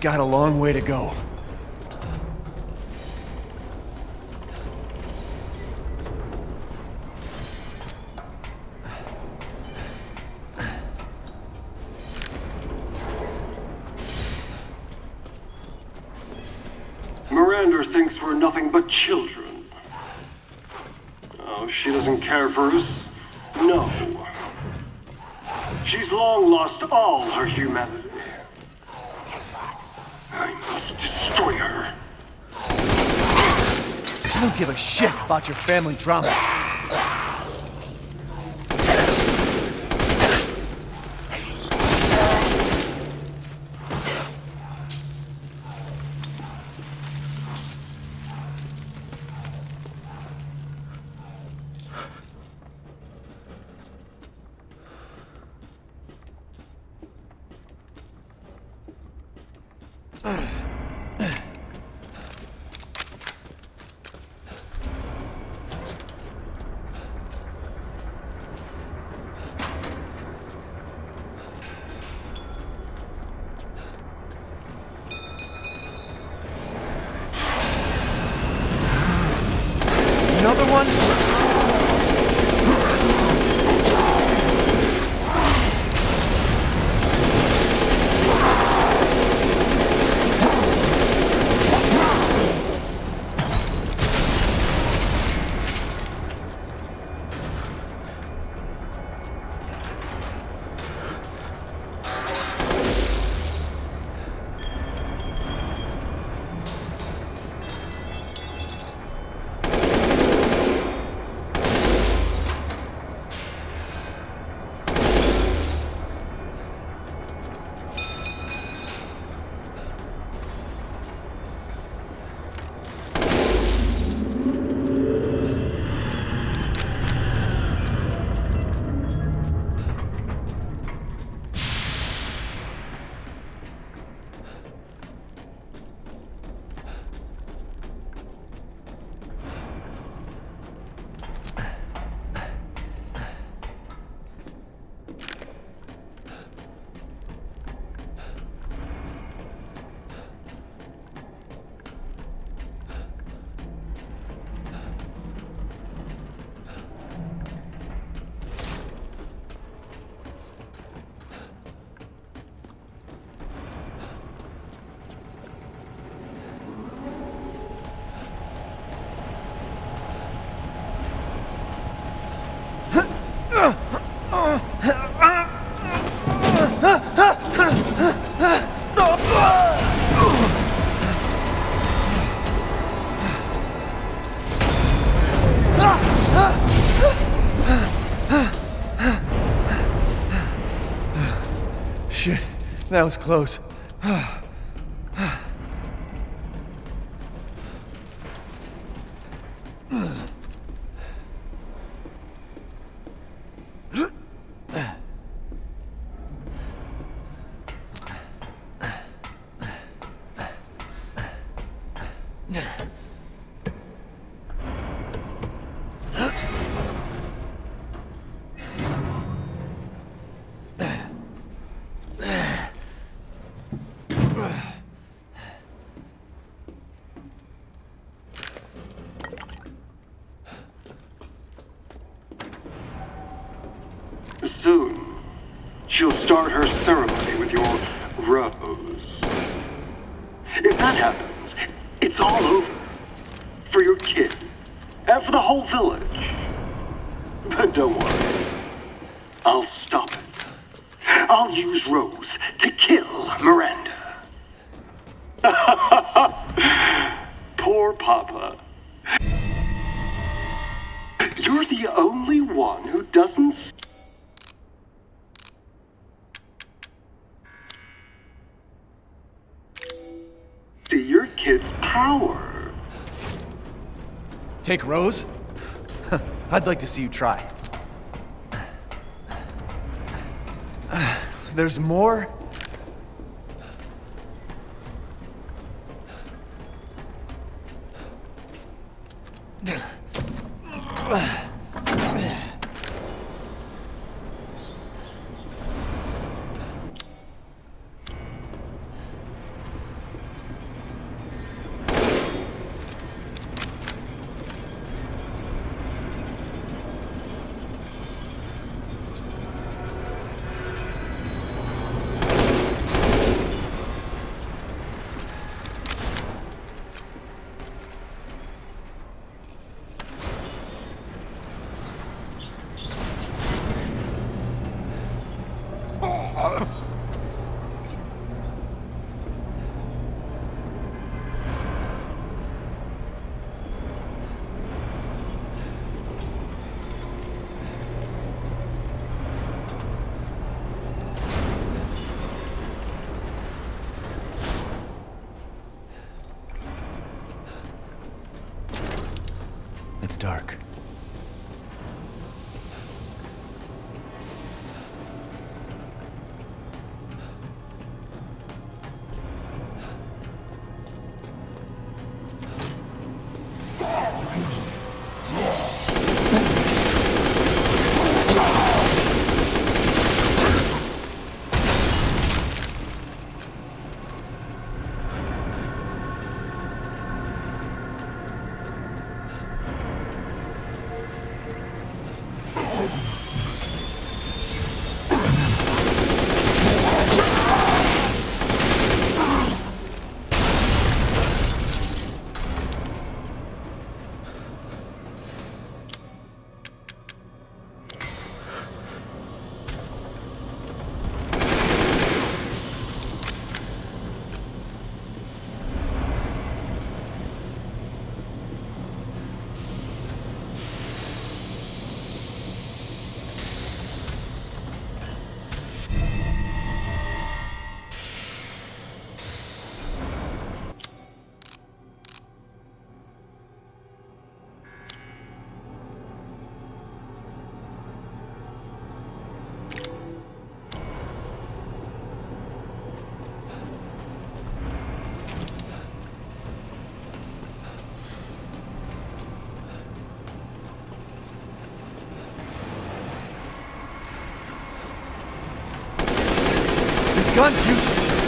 Got a long way to go. Miranda thinks we're nothing but children. Oh, she doesn't care for us. No. She's long lost all her humanity. I must destroy her. I don't give a shit about your family drama. Shit, that was close. Soon, she'll start her ceremony with your rose. If that happens, it's all over. For your kid. And for the whole village. But don't worry. I'll stop it. I'll use Rose to kill Miranda. Poor Papa. You're the only one who doesn't... see your kid's power. Take Rose? I'd like to see you try. There's more? dark. Gun's useless.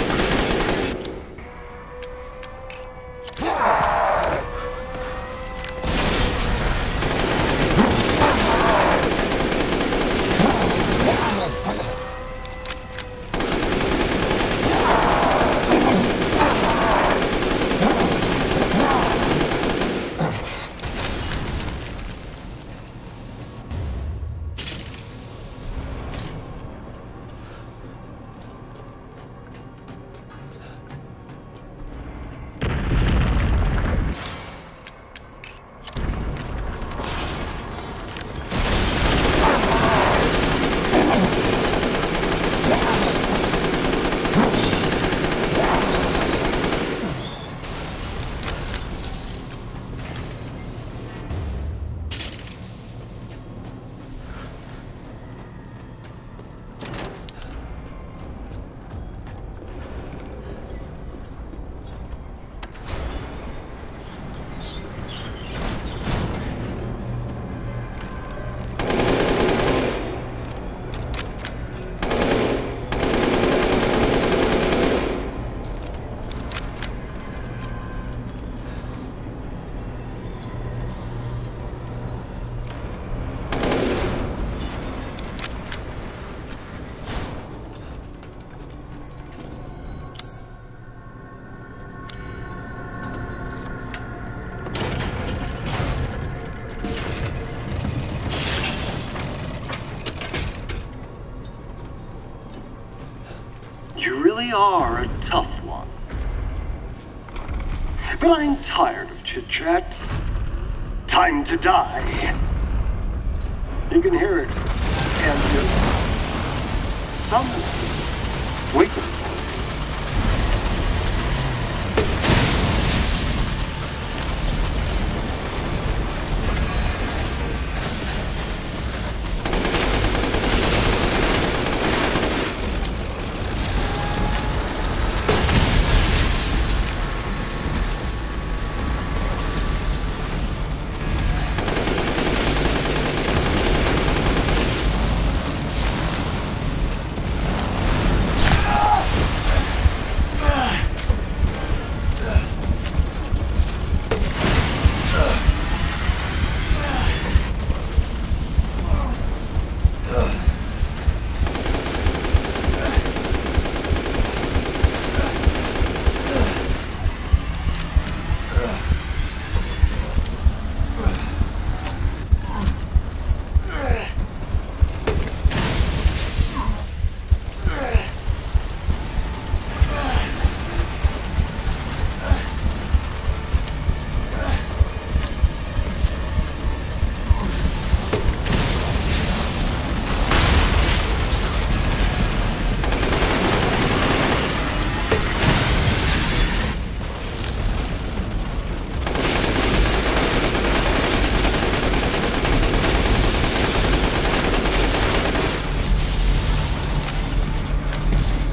They are a tough one. But I'm tired of chit-chat. Time to die. You can hear it, can't you? Someone's waiting for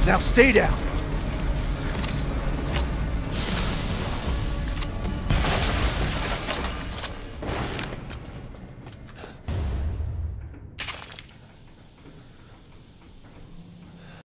Now stay down.